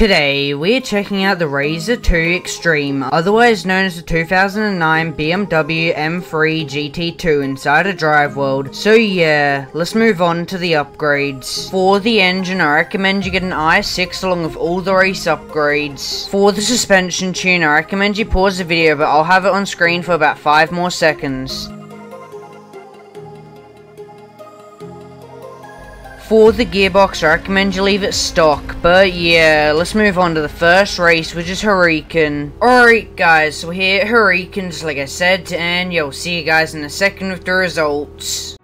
Today, we're checking out the Razor 2 Extreme, otherwise known as the 2009 BMW M3 GT2 inside a Drive World. So yeah, let's move on to the upgrades. For the engine, I recommend you get an i6 along with all the race upgrades. For the suspension tune, I recommend you pause the video, but I'll have it on screen for about 5 more seconds. For the gearbox, I recommend you leave it stock, but yeah, let's move on to the first race, which is Hurricane. Alright guys, so we're here at Hurricane, just like I said, and yo, see you guys in a second with the results.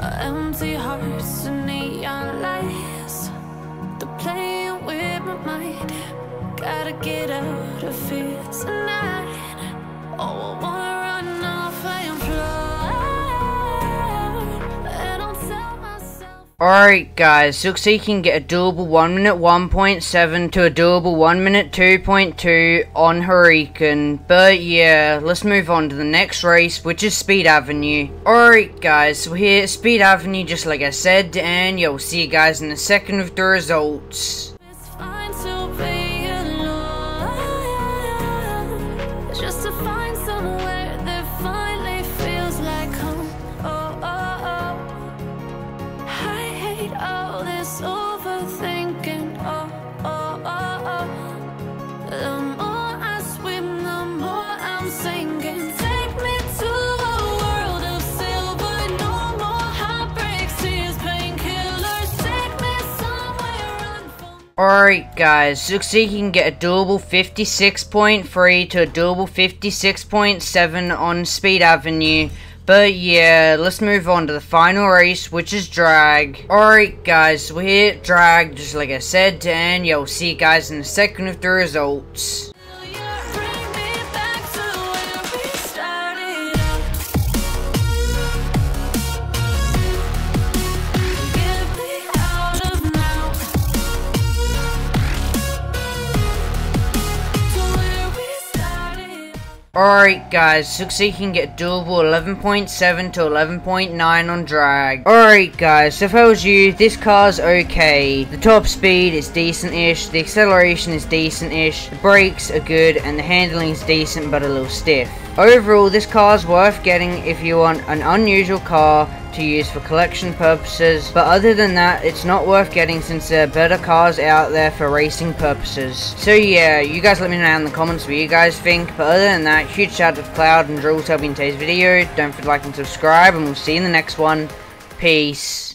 Empty hearts and neon lights, playing with my mind. Gotta get out of here tonight. Oh, I wanna run off and fly, and I'll tell myself. Alright guys, so you can get a doable 1 minute 1.7 to a doable 1 minute 2.2 on Hurricane. But yeah, let's move on to the next race, which is Speed Avenue. Alright guys, so we're here at Speed Avenue, just like I said, and you'll see you guys in a second with the results. Alright guys, so you can get a doable 56.3 to a doable 56.7 on Speed Avenue. But yeah, let's move on to the final race, which is Drag. Alright guys, so we're here at Drag, just like I said, and you'll see you guys in a second with the results. Alright guys, so you can get doable 11.7 to 11.9 on Drag. Alright guys, so if I was you, this car's okay. The top speed is decent-ish, the acceleration is decent-ish, the brakes are good, and the handling is decent but a little stiff. Overall, this car's worth getting if you want an unusual car to use for collection purposes, but other than that, it's not worth getting since there are better cars out there for racing purposes. So yeah, you guys let me know in the comments what you guys think, but other than that, huge shout out to Cloud and Drules helping today's video. Don't forget to like and subscribe, and we'll see you in the next one. Peace.